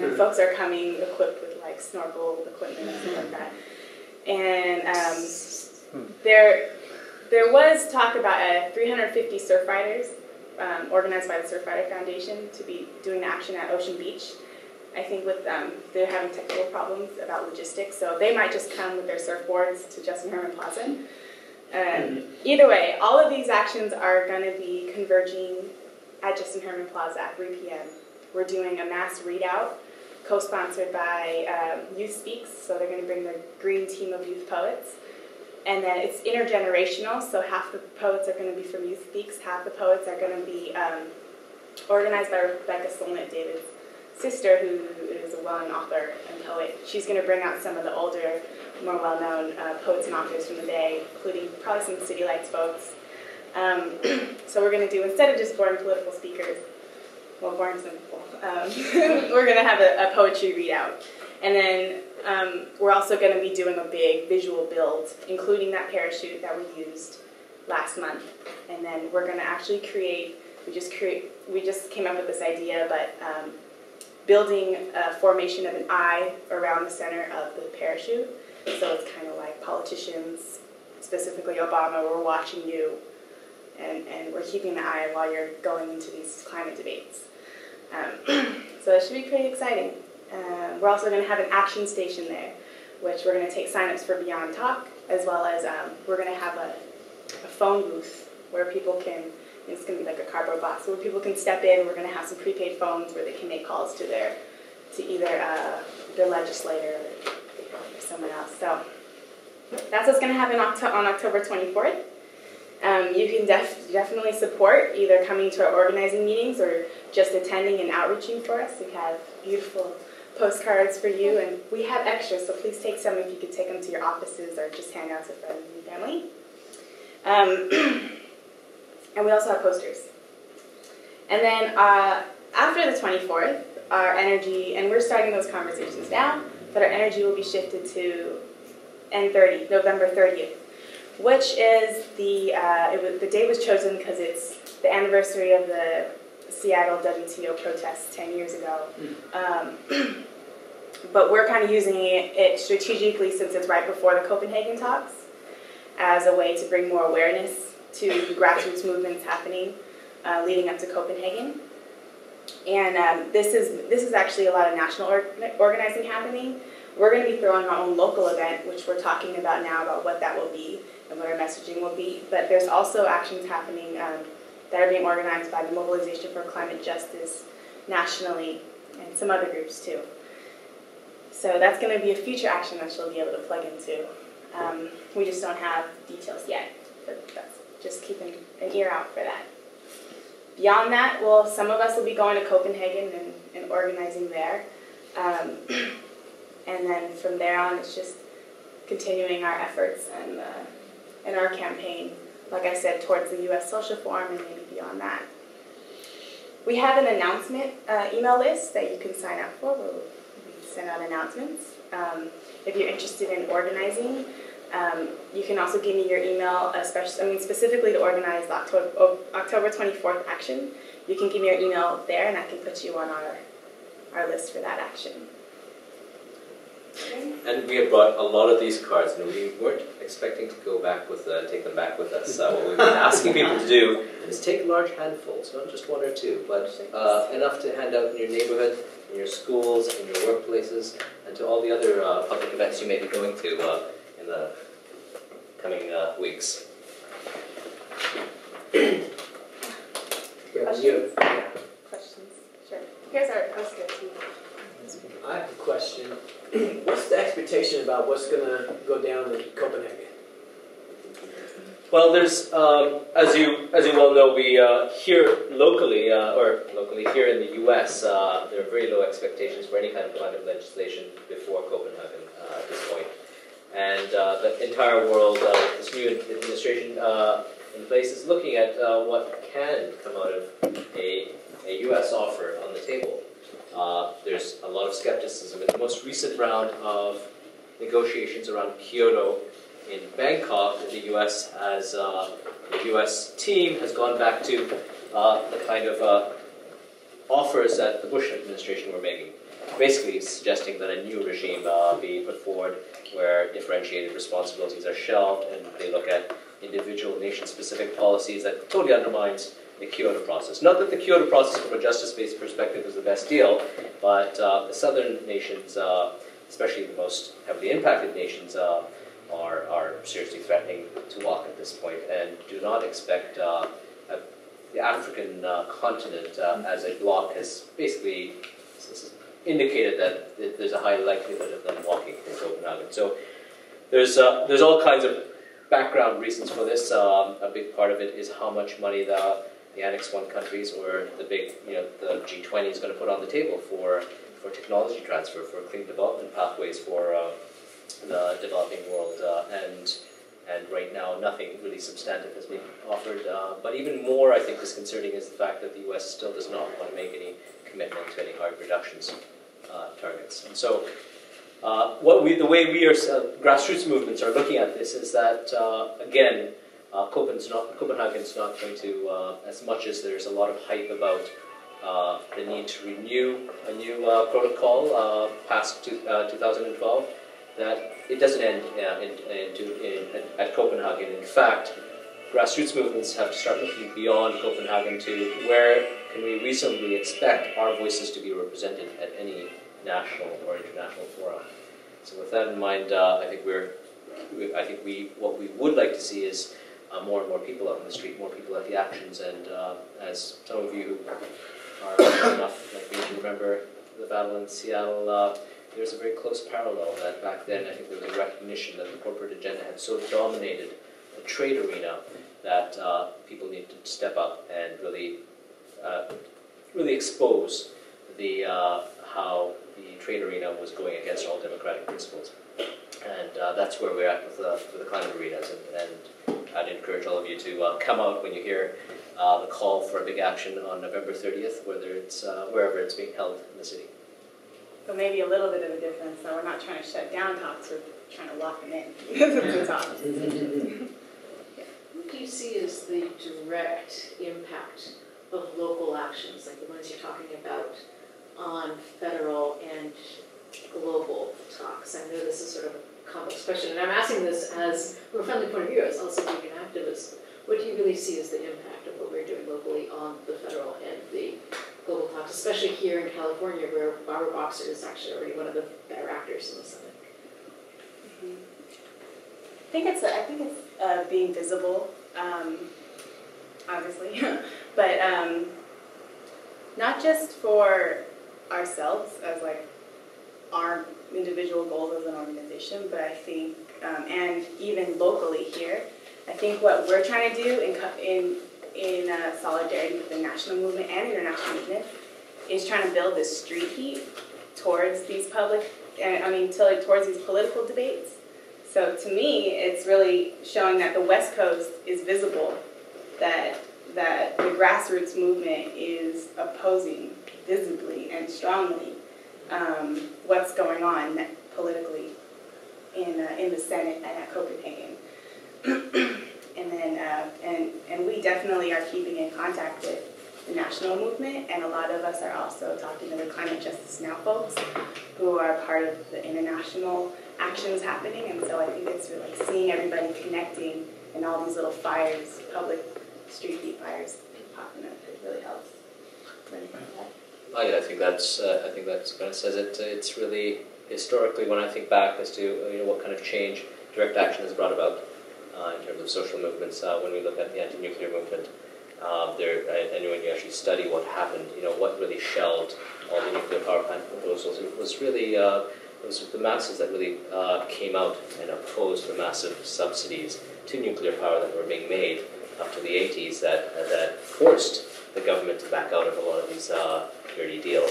and folks are coming equipped with like snorkel equipment and stuff like that. And there was talk about 350 surf riders organized by the Surf Rider Foundation to be doing an action at Ocean Beach. I think with they're having technical problems about logistics, so they might just come with their surfboards to Justin Herman Plaza. Either way, all of these actions are going to be converging at Justin Herman Plaza at 3 p.m. We're doing a mass readout co-sponsored by Youth Speaks, so they're going to bring their green team of youth poets. And then it's intergenerational, so half the poets are going to be from Youth Speaks, half the poets are going to be organized by Rebecca Solnit, David's sister, who is a well-known author and poet. She's going to bring out some of the older, more well-known poets and authors from the day, including probably some City Lights folks. So we're going to do, instead of just boring political speakers, well, boring some people, we're going to have a poetry readout. And then we're also going to be doing a big visual build, including that parachute that we used last month. And then we're going to actually we just came up with this idea, but building a formation of an eye around the center of the parachute. So it's kind of like politicians, specifically Obama, we're watching you, and we're keeping the eye while you're going into these climate debates. So that should be pretty exciting. We're also going to have an action station there, which we're going to take signups for Beyond Talk, as well as we're going to have a phone booth where people can, it's going to be like a cardboard box, where people can step in. We're going to have some prepaid phones where they can make calls to either their legislator or someone else. So that's what's going to happen on October 24th. You can definitely support either coming to our organizing meetings or just attending and outreaching for us. We have beautiful postcards for you, and we have extras, so please take some if you could take them to your offices or just hand out to friends and family. And we also have posters. And then after the 24th, our energy, and we're starting those conversations now, but our energy will be shifted to November 30th, which is the day was chosen because it's the anniversary of the Seattle WTO protests 10 years ago. But we're kind of using it strategically since it's right before the Copenhagen talks as a way to bring more awareness to the grassroots movements happening leading up to Copenhagen. And this is actually a lot of national organizing happening. We're going to be throwing our own local event, which we're talking about now about what that will be and what our messaging will be. But there's also actions happening that are being organized by the Mobilization for Climate Justice nationally and some other groups too. So that's going to be a future action that she'll be able to plug into. We just don't have details yet, but that's just keeping an ear out for that. Beyond that, well, some of us will be going to Copenhagen and organizing there. And then from there on, it's just continuing our efforts and our campaign, like I said, towards the U.S. Social Forum and maybe beyond that. We have an announcement email list that you can sign up for. We'll send out announcements. If you're interested in organizing, you can also give me your email, specifically to organize the October 24th action. You can give me your email there, and I can put you on our list for that action. And we have brought a lot of these cards, and we weren't expecting to take them back with us. What we've been asking people to do is take large handfuls, not just one or two, but enough to hand out in your neighborhood, in your schools, in your workplaces, and to all the other public events you may be going to in the coming weeks. Questions? Questions? Sure. Here's our poster. I have a question. What's the expectation about what's going to go down in Copenhagen? Well, there's, as you well know, we here locally, here in the U.S., there are very low expectations for any kind of climate legislation before Copenhagen at this point. And the entire world, this new administration in place, is looking at what can come out of a U.S. offer on the table. There's a lot of skepticism. In the most recent round of negotiations around Kyoto in Bangkok, the U.S. team has gone back to the kind of offers that the Bush administration illustration we're making. Basically suggesting that a new regime be put forward where differentiated responsibilities are shelved and they look at individual nation-specific policies that totally undermines the Kyoto process. Not that the Kyoto process from a justice-based perspective is the best deal, but the southern nations, especially the most heavily impacted nations, are seriously threatening to walk at this point, and do not expect the African continent as a bloc has basically indicated that there's a high likelihood of them walking in Copenhagen. So there's all kinds of background reasons for this. A big part of it is how much money the Annex 1 countries or the big, the G20 is going to put on the table for technology transfer, for clean development pathways for the developing world, and right now nothing really substantive has been offered. But even more, I think, disconcerting is the fact that the U.S. still does not want to make any commitment to any hard reductions targets. And so, the way we are grassroots movements are looking at this is that again, Copenhagen is not going to, as much as there's a lot of hype about the need to renew a new protocol past 2012. That it doesn't end at Copenhagen. In fact, grassroots movements have to start looking beyond Copenhagen to where can we reasonably expect our voices to be represented at any national or international forum. So with that in mind, what we would like to see is more and more people out on the street, more people at the actions, and as some of you are old enough, like me, to remember the battle in Seattle. There's a very close parallel that back then I think there was a recognition that the corporate agenda had so dominated the trade arena that people needed to step up and really, really expose the how the trade arena was going against all democratic principles. And that's where we're at with the climate arenas. And I'd encourage all of you to come out when you hear the call for a big action on November 30th, wherever it's being held in the city. So maybe a little bit of a difference. Now, we're not trying to shut down talks, we're trying to lock them in because of the talks. Yeah. What do you see as the direct impact of local actions, like the ones you're talking about, on federal and global talks? I know this is sort of a complex question, and I'm asking this as, from a friendly point of view, as also being an activist. What do you really see as the impact of what we're doing locally on the federal and the global talks, especially here in California, where Barbara Boxer is actually already one of the directors in the Senate? Mm-hmm. I think it's being visible, obviously, but not just for ourselves as like our individual goals as an organization, but I think and even locally here, I think what we're trying to do in solidarity with the national movement and international movement is trying to build this street heat towards these towards these political debates. So to me, it's really showing that the West Coast is visible, that the grassroots movement is opposing visibly and strongly what's going on politically in the Senate and at Copenhagen. And then, and we definitely are keeping in contact with the national movement, and a lot of us are also talking to the Climate Justice Now folks who are part of the international actions happening. And so I think it's really seeing everybody connecting and all these little fires, public street heat fires popping up. It really helps. I think that's kind of says it. It's really historically when I think back as to what kind of change direct action has brought about. In terms of social movements, when we look at the anti-nuclear movement, and when you actually study what happened, what really shelved all the nuclear power plant proposals, it was the masses that really came out and opposed the massive subsidies to nuclear power that were being made up to the 80s that forced the government to back out of a lot of these dirty deals.